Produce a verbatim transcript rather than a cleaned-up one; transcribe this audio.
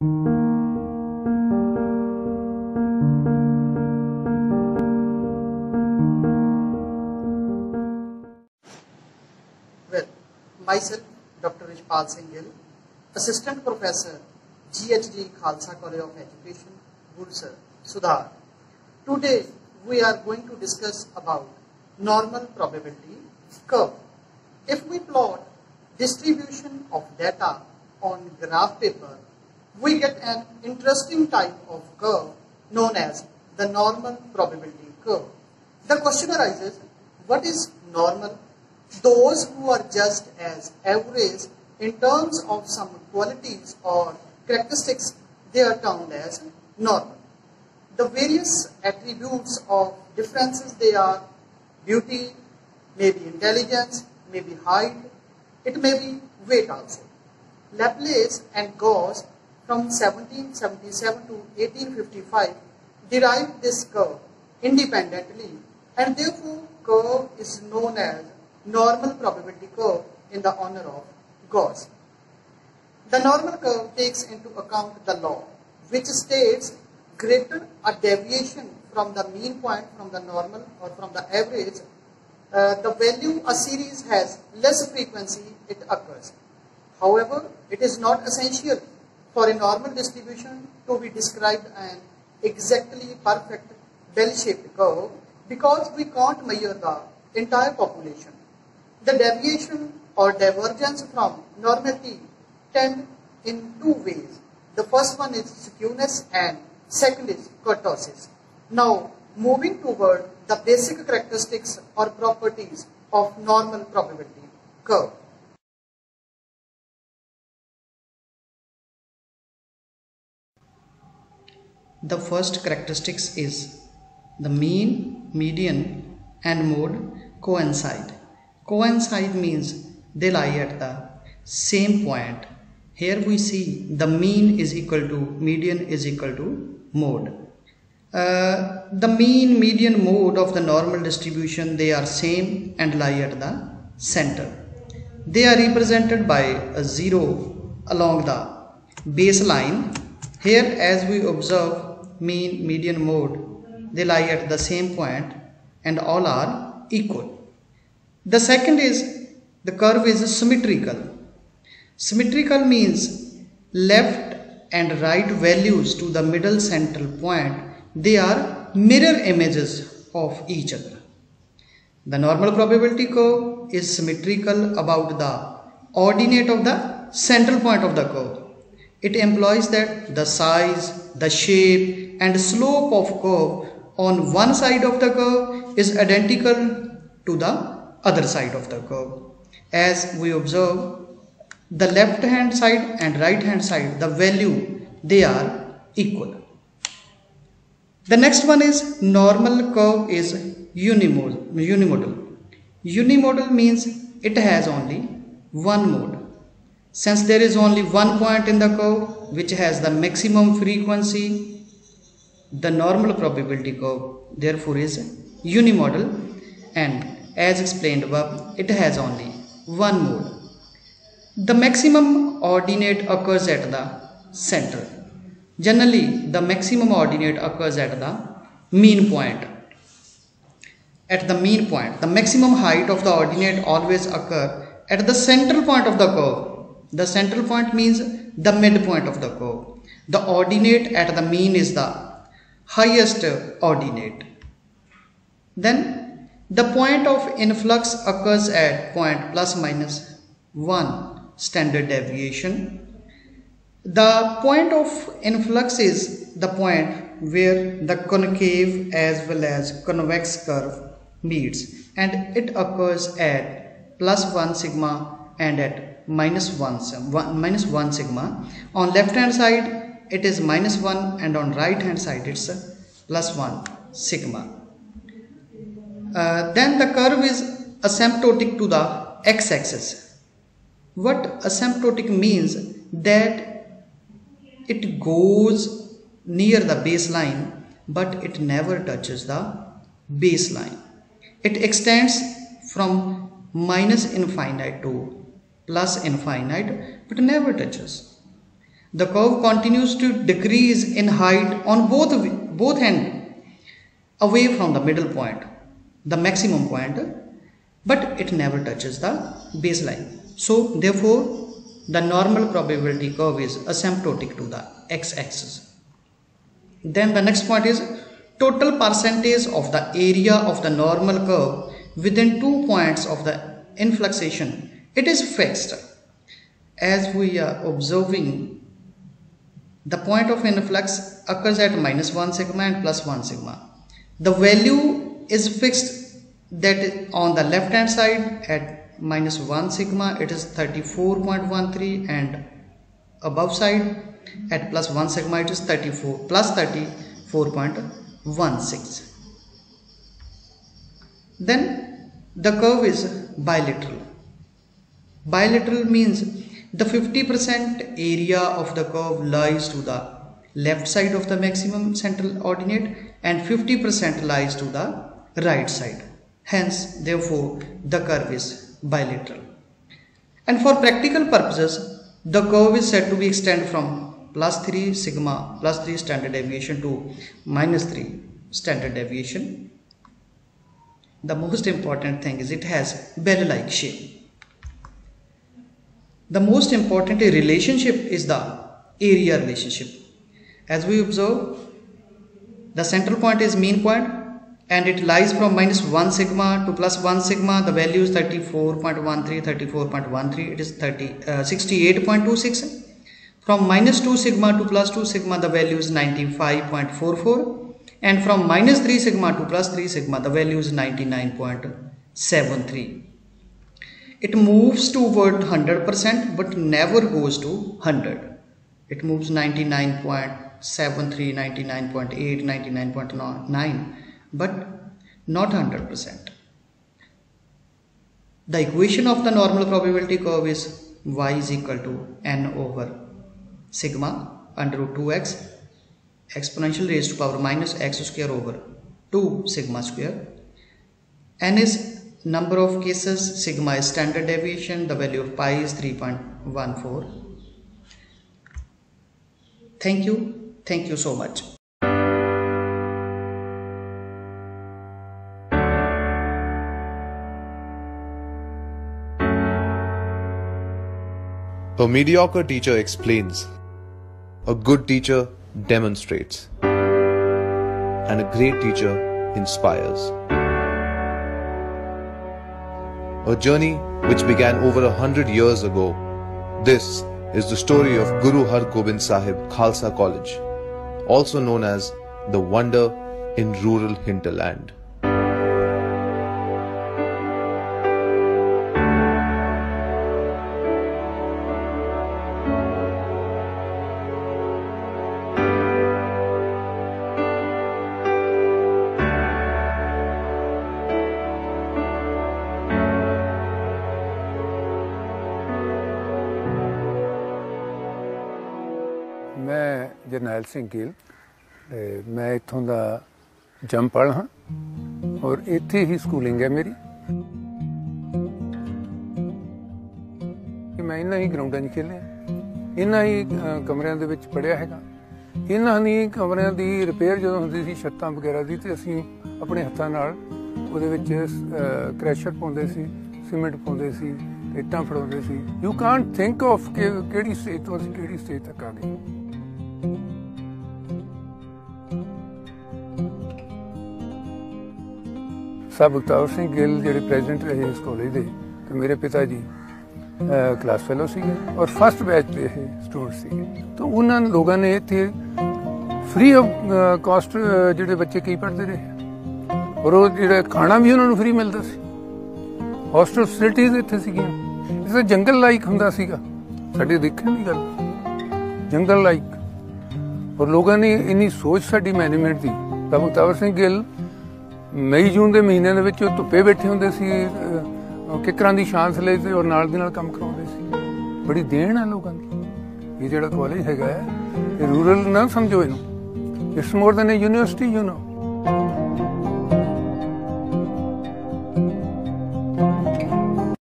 Well, myself, Doctor Rachhpal Singh Gill, Assistant Professor, G H G Khalsa College of Education, Gurusar Sadhar. Today, we are going to discuss about normal probability curve. If we plot distribution of data on graph paper, we get an interesting type of curve known as the normal probability curve. The question arises, what is normal? Those who are judged as average in terms of some qualities or characteristics, they are termed as normal. The various attributes of differences, they are beauty, maybe intelligence, maybe height, it may be weight also. Laplace and Gauss from seventeen seventy-seven to eighteen fifty-five derived this curve independently, and therefore curve is known as normal probability curve in the honor of Gauss. The normal curve takes into account the law which states greater a deviation from the mean point, from the normal or from the average, uh, the value a series has, less frequency it occurs. However, it is not essential for a normal distribution to be described an exactly perfect bell-shaped curve because we can't measure the entire population. The deviation or divergence from normality tend in two ways. The first one is skewness and second is kurtosis. Now, moving toward the basic characteristics or properties of normal probability curve. The first characteristics is the mean, median and mode coincide. Coincide means they lie at the same point. Here we see the mean is equal to median is equal to mode. Uh, the mean, median, mode of the normal distribution, they are same and lie at the center. They are represented by a zero along the baseline. Here as we observe mean, median, mode, they lie at the same point and all are equal. The second is the curve is symmetrical. Symmetrical means left and right values to the middle central point, they are mirror images of each other. The normal probability curve is symmetrical about the ordinate of the central point of the curve. It implies that the size, the shape and slope of curve on one side of the curve is identical to the other side of the curve. As we observe the left hand side and right hand side, the value, they are equal. The next one is normal curve is unimodal. Unimodal, unimodal means it has only one mode. Since there is only one point in the curve which has the maximum frequency, the normal probability curve therefore is unimodal, and as explained above, it has only one mode. The maximum ordinate occurs at the center. Generally, the maximum ordinate occurs at the mean point. At the mean point, the maximum height of the ordinate always occurs at the central point of the curve. The central point means the midpoint of the curve. The ordinate at the mean is the highest ordinate. Then, the point of influx occurs at point plus minus one. Standard deviation. The point of influx is the point where the concave as well as convex curve meets, and it occurs at plus one sigma and at minus one, one minus one sigma. On left hand side it is minus one and on right hand side it's plus one sigma. Uh, then the curve is asymptotic to the x-axis. What asymptotic means that it goes near the baseline but it never touches the baseline. It extends from minus infinite to plus infinite but never touches. The curve continues to decrease in height on both both end away from the middle point, the maximum point, but it never touches the baseline. So therefore the normal probability curve is asymptotic to the x-axis. Then the next point is total percentage of the area of the normal curve within two points of the influxation. It is fixed. As we are observing, the point of influx occurs at minus one sigma and plus one sigma. The value is fixed, that on the left hand side at minus one sigma it is thirty-four point one three, and above side at plus one sigma it is thirty-four plus thirty-four point one six. Then the curve is bilateral. Bilateral means the fifty percent area of the curve lies to the left side of the maximum central ordinate and fifty percent lies to the right side. Hence, therefore, the curve is bilateral. And for practical purposes, the curve is said to be extended from plus three sigma, plus three standard deviation to minus three standard deviation. The most important thing is it has bell-like shape. The most important relationship is the area relationship. As we observe, the central point is mean point and it lies from minus one sigma to plus one sigma. The value is thirty-four point one three, thirty-four point one three, it is sixty-eight point two six. From minus two sigma to plus two sigma, the value is ninety-five point four four, and from minus three sigma to plus three sigma, the value is ninety-nine point seven three. It moves toward one hundred percent but never goes to one hundred. It moves ninety-nine point seven three, ninety-nine point eight, ninety-nine point nine, but not one hundred percent. The equation of the normal probability curve is y is equal to n over sigma under root two x exponential raised to power minus x square over two sigma square. N is number of cases, sigma is standard deviation, the value of pi is three point one four. Thank you. Thank you so much. A mediocre teacher explains, a good teacher demonstrates, and a great teacher inspires. A journey which began over a hundred years ago. This is the story of Guru Har Gobind Sahib Khalsa College, also known as the wonder in rural hinterland. Jarnail Singh Gill, मैं इतों का जमपाल हाँ और इत्थे ही schooling है मेरी। मैं इन्होंने ही ग्राउंडा च खेलिया, इन्होंने ही कमरिया दे विच पढ़िया हैगा, इन्होंने ही कमरिया की रिपेयर जो होंदी सी छत्तां वगैरह की, तो असीं अपने हत्थां नाल उहदे विच क्रैशर पाउंदे सी, सीमेंट पाउंदे सी, इट्टां फड़ाउंदे सी। यू कांट थिंक ऑफ कि किहड़ी स्टेज तो असीं किहड़ी स्टेज तक आ गए। साहब बगतौर सिंह गिल जो प्रेजिडेंट रहे इस कॉलेज के, तो मेरे पिता जी क्लास फैलो से और फस्ट बैच के ये स्टूडेंट्स थे, तो उन्होंने लोगों ने इतने फ्री ऑफ कॉस्ट जो बच्चे कई पढ़ते रहे और जो खाना भी उन्होंने फ्री मिलता सी, हॉस्टल फैसिलिटीज इतने सी, जंगल लाइक होंगे साढ़े देखने की गल, जंगल लाइक। और लोगों ने इन्नी सोच साड़ी मैनेजमेंट की। बगतौर सिंह गिल मई जून के महीने के विच धुप्पे बैठे होंदे सी, किकरां दी छांस लेते और नाल दी नाल काम करवाउंदे सी। बड़ी देण है लोगों की। ये जिहड़ा कॉलेज हैगा रूरल ना समझो इहनूं, it's more than a university, you no.